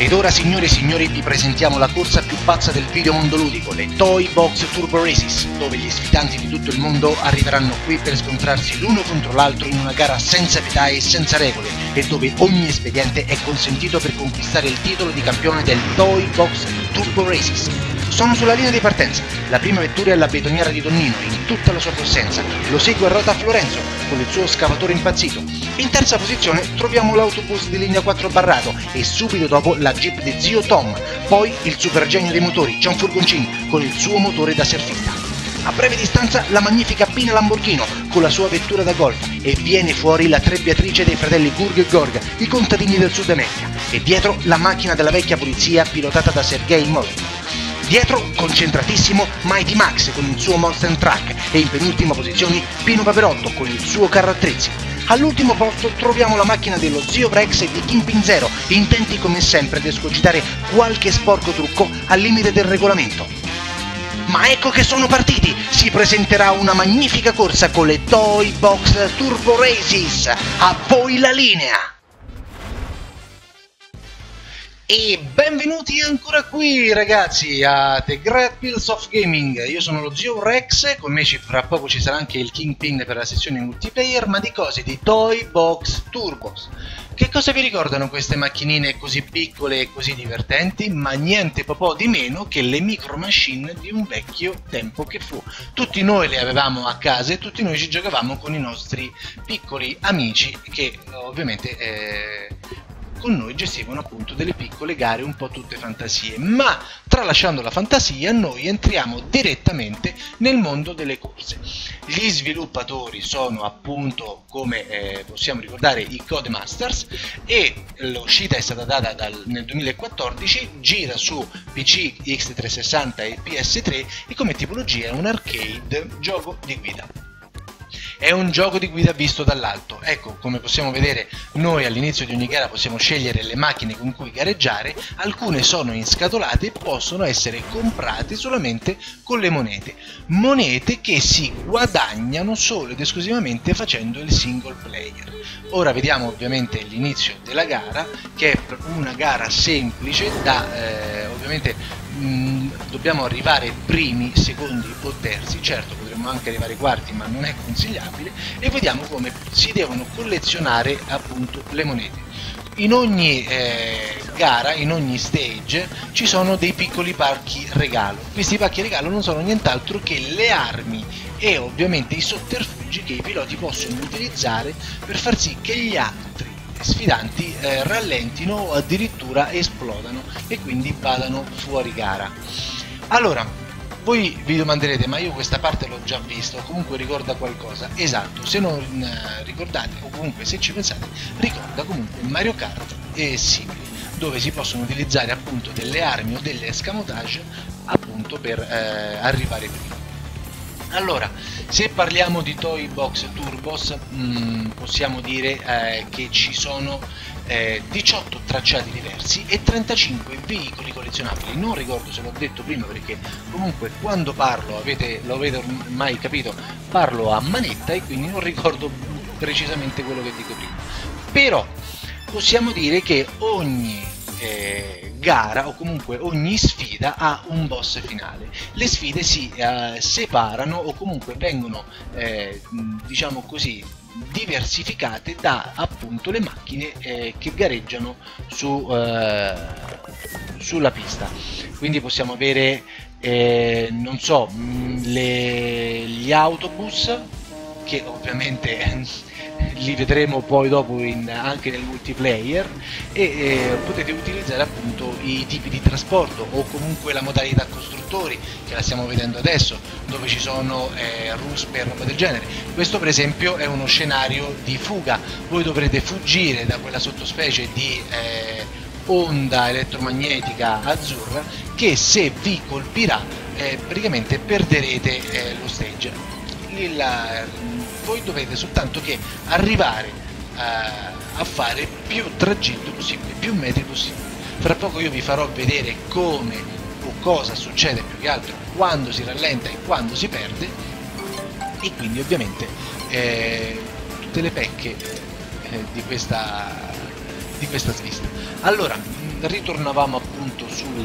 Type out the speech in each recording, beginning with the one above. Ed ora, signore e signori, vi presentiamo la corsa più pazza del videomondo ludico, le Toybox Turbo Races, dove gli sfidanti di tutto il mondo arriveranno qui per scontrarsi l'uno contro l'altro in una gara senza pietà e senza regole, e dove ogni espediente è consentito per conquistare il titolo di campione del Toybox Turbo Races. Sono sulla linea di partenza, la prima vettura è la betoniera di Don Nino, in tutta la sua possenza, lo segue a ruota Florenzo, con il suo scavatore impazzito. In terza posizione troviamo l'autobus di linea 4 Barrato e subito dopo la Jeep di zio Tom, poi il supergenio dei motori John Furgoncini con il suo motore da surfista. A breve distanza la magnifica Pina Lamborghini con la sua vettura da golf e viene fuori la trebbiatrice dei fratelli Gurg e Gorga, i contadini del Sud America, e dietro la macchina della vecchia polizia pilotata da Sergei Mosby. Dietro, concentratissimo, Mighty Max con il suo Monster Truck e in penultima posizione Pino Paperotto con il suo carro attrezzi. All'ultimo posto troviamo la macchina dello zio Rex e di Kingpin Zero, intenti come sempre ad escogitare qualche sporco trucco al limite del regolamento. Ma ecco che sono partiti! Si presenterà una magnifica corsa con le Toybox Turbo Races! A voi la linea! E benvenuti ancora qui ragazzi a The Great Pills of Gaming. Io sono lo zio Rex, con me fra poco ci sarà anche il Kingpin per la sessione multiplayer, ma di cose di Toybox Turbos. Che cosa vi ricordano queste macchinine così piccole e così divertenti? Ma niente po' di meno che le Micro Machine di un vecchio tempo che fu. Tutti noi le avevamo a casa e tutti noi ci giocavamo con i nostri piccoli amici che ovviamente con noi gestivano appunto delle piccole gare, un po' tutte fantasie, ma tralasciando la fantasia noi entriamo direttamente nel mondo delle corse. Gli sviluppatori sono appunto, come possiamo ricordare, i Codemasters, e l'uscita è stata data nel 2014, gira su PC, X360 e PS3 e come tipologia è un arcade, gioco di guida. È un gioco di guida visto dall'alto. Ecco, come possiamo vedere, noi all'inizio di ogni gara possiamo scegliere le macchine con cui gareggiare, alcune sono inscatolate e possono essere comprate solamente con le monete. Monete che si guadagnano solo ed esclusivamente facendo il single player. Ora vediamo ovviamente l'inizio della gara, che è una gara semplice da ovviamente... dobbiamo arrivare primi, secondi o terzi, certo potremmo anche arrivare quarti ma non è consigliabile, e vediamo come si devono collezionare appunto le monete. In ogni gara, in ogni stage ci sono dei piccoli pacchi regalo. Questi pacchi regalo non sono nient'altro che le armi e ovviamente i sotterfugi che i piloti possono utilizzare per far sì che gli altri sfidanti rallentino o addirittura esplodano e quindi vadano fuori gara. Allora, voi vi domanderete, ma io questa parte l'ho già vista, comunque ricorda qualcosa. Esatto, se non ricordate, o comunque se ci pensate, ricorda comunque Mario Kart e simili, dove si possono utilizzare appunto delle armi o delle escamotage appunto per arrivare prima. Allora, se parliamo di Toybox Turbos possiamo dire che ci sono 18 tracciati diversi e 35 veicoli collezionabili. Non ricordo se l'ho detto prima, perché comunque quando parlo, lo avete ormai capito, parlo a manetta e quindi non ricordo precisamente quello che dico prima. Però possiamo dire che ogni gara o comunque ogni sfida ha un boss finale. Le sfide si separano o comunque vengono diciamo così diversificate da appunto le macchine che gareggiano sulla pista. Quindi possiamo avere non so, gli autobus che ovviamente li vedremo poi dopo anche nel multiplayer, e potete utilizzare appunto i tipi di trasporto o comunque la modalità costruttori, che la stiamo vedendo adesso, dove ci sono ruspe e roba del genere. Questo per esempio è uno scenario di fuga, voi dovrete fuggire da quella sottospecie di onda elettromagnetica azzurra che, se vi colpirà, praticamente perderete lo stage. Voi dovete soltanto che arrivare a fare più tragitto possibile, più metri possibile. Fra poco io vi farò vedere come o cosa succede, più che altro quando si rallenta e quando si perde, e quindi ovviamente tutte le pecche di questa di questa svista. Allora, ritornavamo appunto sui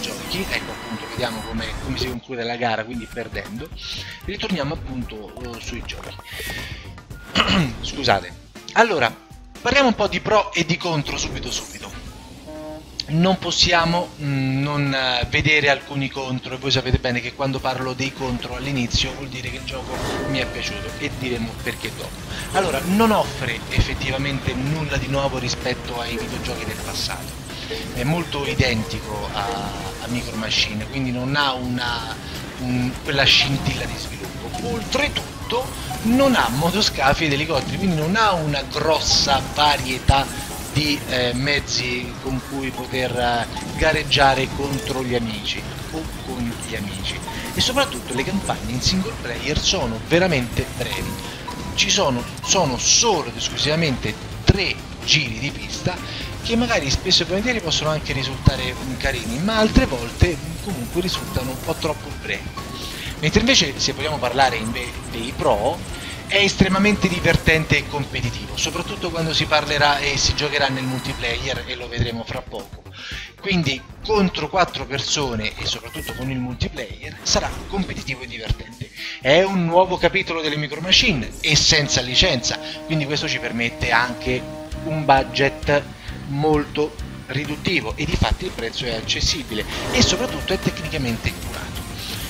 giochi, ecco appunto, vediamo come si conclude la gara, quindi perdendo. Ritorniamo appunto sui giochi. Scusate. Allora, parliamo un po' di pro e di contro subito. Non possiamo non vedere alcuni contro, e voi sapete bene che quando parlo dei contro all'inizio vuol dire che il gioco mi è piaciuto, e diremo perché dopo. Allora, non offre effettivamente nulla di nuovo rispetto ai videogiochi del passato, è molto identico a Micro Machine, quindi non ha quella scintilla di sviluppo. Oltretutto non ha motoscafi ed elicotteri, quindi non ha una grossa varietà di mezzi con cui poter gareggiare contro gli amici o con gli amici, e soprattutto le campagne in single player sono veramente brevi, ci sono solo ed esclusivamente 3 giri di pista, che magari spesso e volentieri possono anche risultare carini, ma altre volte comunque risultano un po' troppo brevi. Mentre invece, se vogliamo parlare dei pro, è estremamente divertente e competitivo, soprattutto quando si parlerà e si giocherà nel multiplayer, e lo vedremo fra poco. Quindi contro 4 persone, e soprattutto con il multiplayer, sarà competitivo e divertente. È un nuovo capitolo delle Micro Machine e senza licenza, quindi questo ci permette anche un budget molto riduttivo, e di fatto il prezzo è accessibile e soprattutto è tecnicamente curato.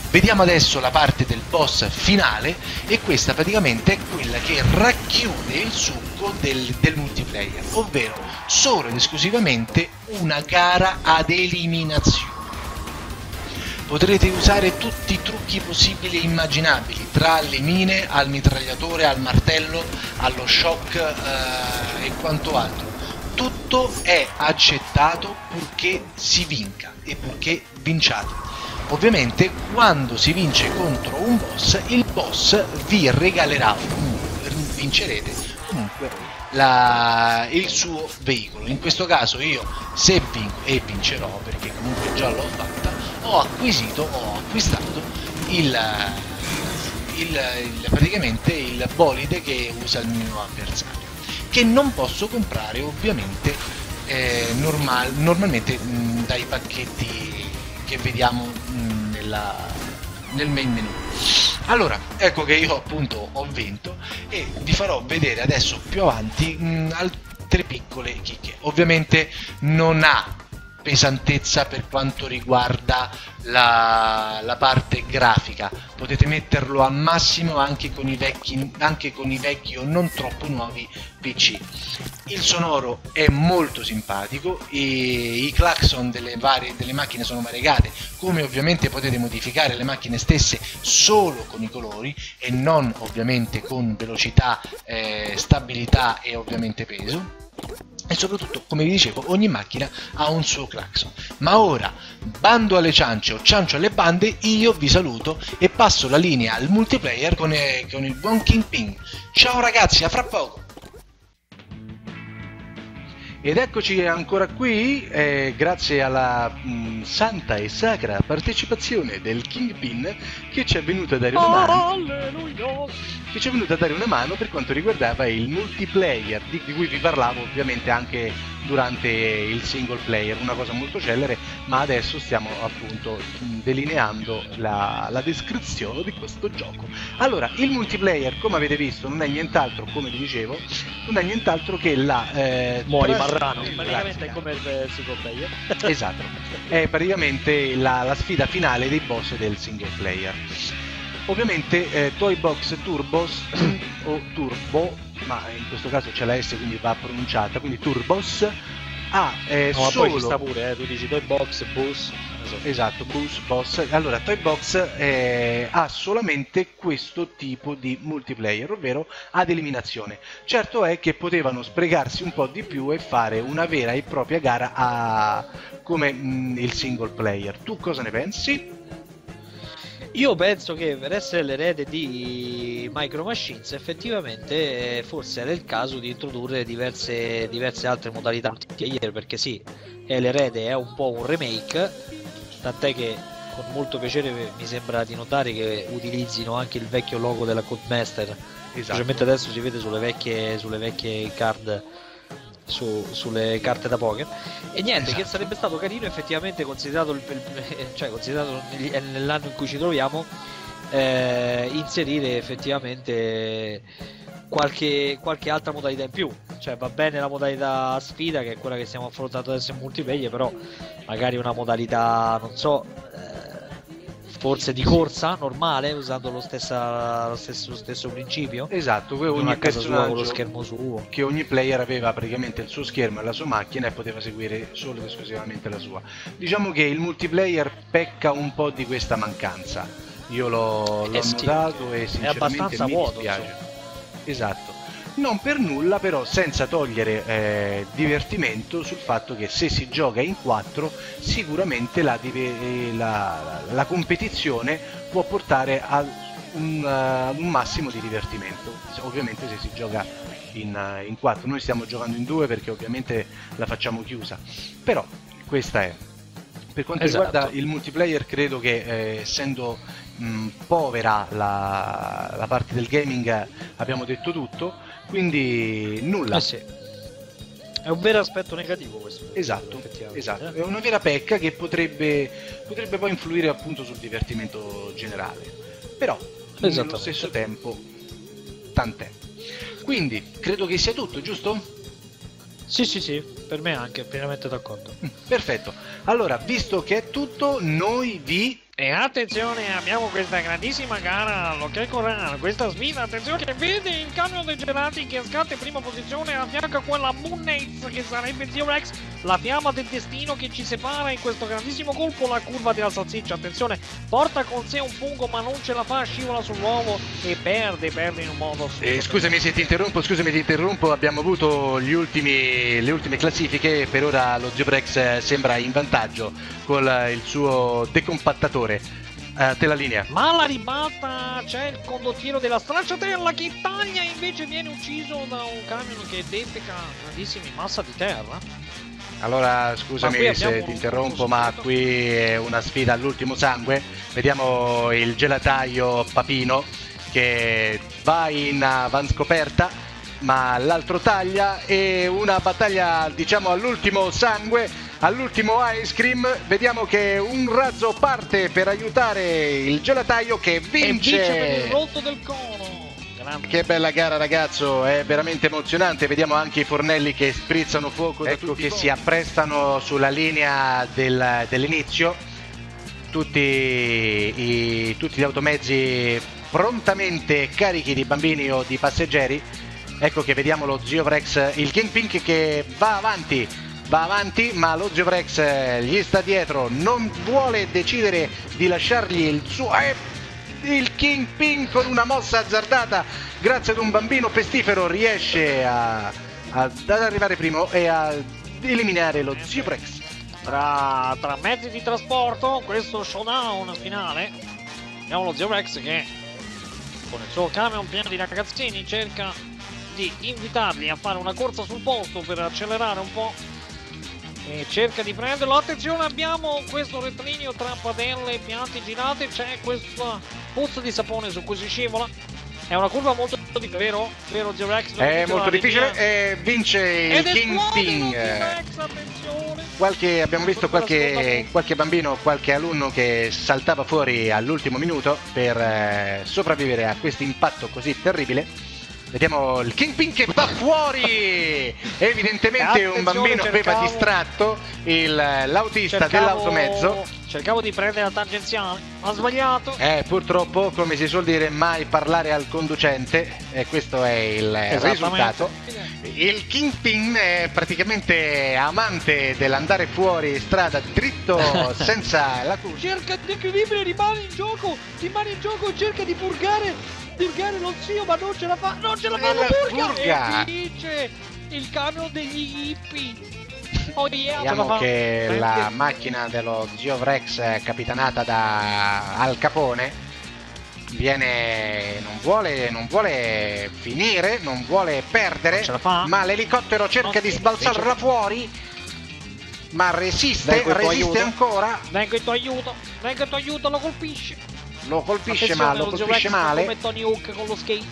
Vediamo adesso la parte del boss finale, e questa praticamente è quella che racchiude il succo del multiplayer, ovvero solo ed esclusivamente una gara ad eliminazione. Potrete usare tutti i trucchi possibili e immaginabili, tra le mine, al mitragliatore, al martello, allo shock e quanto altro. Tutto è accettato purché si vinca e purché vinciate. Ovviamente quando si vince contro un boss, il boss vi regalerà, vincerete comunque il suo veicolo. In questo caso io, se vinco, e vincerò perché comunque già l'ho fatta, ho acquistato praticamente il bolide che usa il mio avversario, che non posso comprare ovviamente normalmente dai pacchetti che vediamo nel main menu. Allora, ecco che io appunto ho vinto, e vi farò vedere adesso più avanti altre piccole chicche. Ovviamente non ha pesantezza per quanto riguarda la parte grafica, potete metterlo al massimo anche con i vecchi o non troppo nuovi PC. Il sonoro è molto simpatico, e i clacson delle macchine sono variegate, come ovviamente potete modificare le macchine stesse solo con i colori e non ovviamente con velocità, stabilità e ovviamente peso. E soprattutto, come vi dicevo, ogni macchina ha un suo clacson. Ma ora, bando alle ciance o ciancio alle bande, io vi saluto e passo la linea al multiplayer con il buon Kingpin. Ciao ragazzi, a fra poco! Ed eccoci ancora qui, grazie alla santa e sacra partecipazione del Kingpin, che ci è venuto a dare una mano. Alleluia! Che ci è venuto a dare una mano per quanto riguardava il multiplayer, di cui vi parlavo ovviamente anche durante il single player, una cosa molto celere, ma adesso stiamo appunto delineando la descrizione di questo gioco. Allora, il multiplayer, come avete visto, non è nient'altro, come vi dicevo, non è nient'altro che la... muori Marrano, praticamente è come il single player. Esatto, è praticamente la sfida finale dei boss del single player. Ovviamente Toybox Turbos o Turbo, ma in questo caso c'è la S quindi va pronunciata, quindi Turbos ha ma solo... poi ci sta pure, tu dici Toybox, Bus... Esatto, Bus, Boss. Allora, Toybox ha solamente questo tipo di multiplayer, ovvero ad eliminazione. Certo è che potevano sprecarsi un po' di più e fare una vera e propria gara come il single player. Tu cosa ne pensi? Io penso che per essere l'erede di Micro Machines effettivamente forse era il caso di introdurre diverse altre modalità multiplayer, perché sì, è l'erede, è un po' un remake, tant'è che con molto piacere mi sembra di notare che utilizzino anche il vecchio logo della Codemaster, specialmente adesso si vede sulle vecchie card sulle carte da poker. E niente, esatto, che sarebbe stato carino effettivamente, considerato considerato nell'anno in cui ci troviamo, inserire effettivamente qualche altra modalità in più. Cioè, va bene la modalità sfida, che è quella che stiamo affrontando adesso in multiplayer, però magari una modalità, non so, forse di corsa normale, usando lo stesso principio. Esatto, ogni personaggio con lo schermo suo, che ogni player aveva praticamente il suo schermo e la sua macchina e poteva seguire solo ed esclusivamente la sua. Diciamo che il multiplayer pecca un po' di questa mancanza, io l'ho notato, e sinceramente è abbastanza vuoto, dispiace. Esatto, non per nulla, però senza togliere divertimento sul fatto che se si gioca in 4 sicuramente la competizione può portare a un massimo di divertimento, ovviamente se si gioca in 4. Noi stiamo giocando in 2 perché ovviamente la facciamo chiusa, però questa è. Per quanto riguarda il multiplayer, credo che essendo povera la parte del gaming, abbiamo detto tutto, quindi nulla. Sì. È un vero aspetto negativo questo. Esatto. È una vera pecca che potrebbe poi influire appunto sul divertimento generale. Però allo stesso tempo tant'è. Quindi credo che sia tutto, giusto? Sì, per me anche, pienamente d'accordo. Perfetto, allora visto che è tutto, noi vi... E attenzione, abbiamo questa grandissima gara, l'Ok Corrano, questa sfida, attenzione, che vede il camion dei gelati che scatta in prima posizione, affianca quella Moon Knight che sarebbe Zio Rex, la fiamma del destino che ci separa in questo grandissimo colpo, la curva della salsiccia, attenzione, porta con sé un fungo ma non ce la fa, scivola sull'uovo e perde in un modo... Scusami se ti interrompo, abbiamo avuto le ultime classifiche, per ora lo Zio Rex sembra in vantaggio con il suo decompattatore. Te la linea. Ma alla ribalta c'è il condottiero della stracciatella che taglia e invece viene ucciso da un camion che defeca grandissimi massa di terra. Allora scusami se ti interrompo, ma qui è una sfida all'ultimo sangue. Vediamo il gelataio Papino che va in avanscoperta, ma l'altro taglia, e una battaglia diciamo all'ultimo sangue, all'ultimo ice cream. Vediamo che un razzo parte per aiutare il gelataio che vince per il rotto del cono. Che bella gara ragazzo, è veramente emozionante. Vediamo anche i fornelli che sprizzano fuoco da tutti, che si apprestano sulla linea dell'inizio. Tutti gli automezzi prontamente carichi di bambini o di passeggeri. Ecco che vediamo lo Zio Rex, il Kingpin che va avanti, ma lo Zio Rex gli sta dietro, non vuole decidere di lasciargli il suo... il Kingpin con una mossa azzardata, grazie ad un bambino pestifero, riesce ad arrivare primo e a eliminare lo Zio Rex. Tra mezzi di trasporto, questo showdown finale, abbiamo lo Zio Rex che con il suo camion pieno di ragazzini cerca di invitarli a fare una corsa sul posto per accelerare un po'. E cerca di prenderlo, attenzione, abbiamo questo retrinio tra padelle e piante girate, c'è questa pozza di sapone su cui si scivola, è una curva molto difficile, vero Zio Rex? È molto difficile e vince il Kingpin. Abbiamo visto qualche bambino, qualche alunno che saltava fuori all'ultimo minuto per sopravvivere a questo impatto così terribile. Vediamo il Kingpin che va fuori! Evidentemente un bambino aveva distratto l'autista dell'automezzo. Cercavo di prendere la tangenziale, ha sbagliato. Purtroppo, come si suol dire, mai parlare al conducente, e questo è il risultato. Il Kingpin è praticamente amante dell'andare fuori strada dritto senza la curva. Cerca di equilibrio, rimane in gioco, cerca di purgare lo zio, ma non ce la fa, lo purga! E vince il camion degli hippie. Vediamo che la macchina dello Zio Rex, capitanata da Al Capone, non vuole finire, non vuole perdere, ma l'elicottero cerca di sbalzarla fuori, ma resiste ancora. Vengo il tuo aiuto, lo colpisce male, lo colpisce male, come Tony Hawk con lo skate,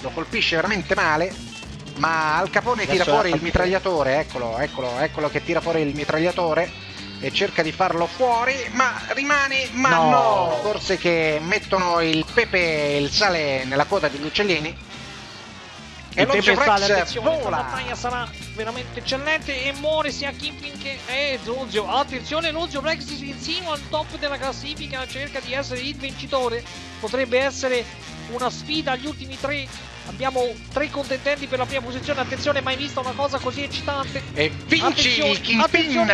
lo colpisce veramente male. Ma Al Capone tira fuori il mitragliatore, eccolo, eccolo, eccolo che tira fuori il mitragliatore e cerca di farlo fuori, ma rimane, ma no, no, forse che mettono il pepe e il sale nella coda degli uccellini. E lo Zio Rex vola. La battaglia sarà veramente eccellente e muore sia Kingpin che Zio. Attenzione, lo Zio Rex si insinua al top della classifica, cerca di essere il vincitore. Potrebbe essere una sfida agli ultimi tre. Abbiamo tre contendenti per la prima posizione. Attenzione, mai vista una cosa così eccitante. E vinci il Kingpin.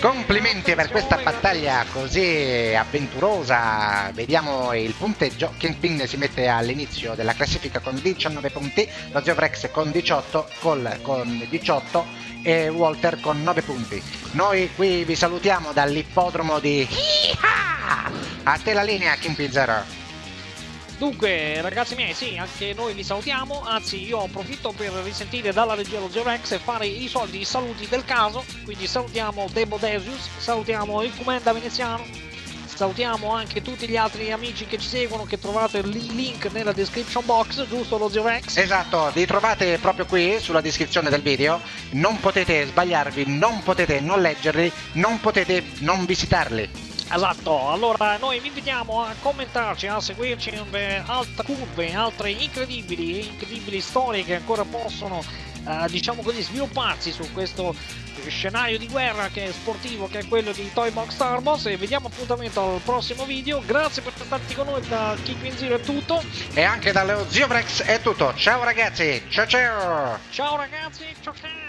Complimenti per questa battaglia così avventurosa. Vediamo il punteggio. Kingpin si mette all'inizio della classifica con 19 punti, lo Zio Rex con 18, Cole con 18 e Walter con 9 punti. Noi qui vi salutiamo dall'ippodromo di Hi-ha! A te la linea, Kingpin Zero. Dunque ragazzi miei, sì, anche noi vi salutiamo, anzi io approfitto per risentire dalla regia lo Zio Rex e fare i soliti saluti del caso, quindi salutiamo The Bodesius, salutiamo il Cumenda Veneziano, salutiamo anche tutti gli altri amici che ci seguono, che trovate il link nella description box, giusto lo Zio Rex? Esatto, li trovate proprio qui sulla descrizione del video, non potete sbagliarvi, non potete non leggerli, non potete non visitarli. Esatto, allora noi vi invitiamo a commentarci, a seguirci in altre curve, altre incredibili storie che ancora possono, diciamo così, svilupparsi su questo scenario di guerra che è sportivo, che è quello di Toybox Turbos, e vediamo appuntamento al prossimo video. Grazie per starti con noi, da Kingpin Zero è tutto. E anche dallo Zio Rex è tutto. Ciao ragazzi, ciao ciao. Ciao ragazzi, ciao ciao.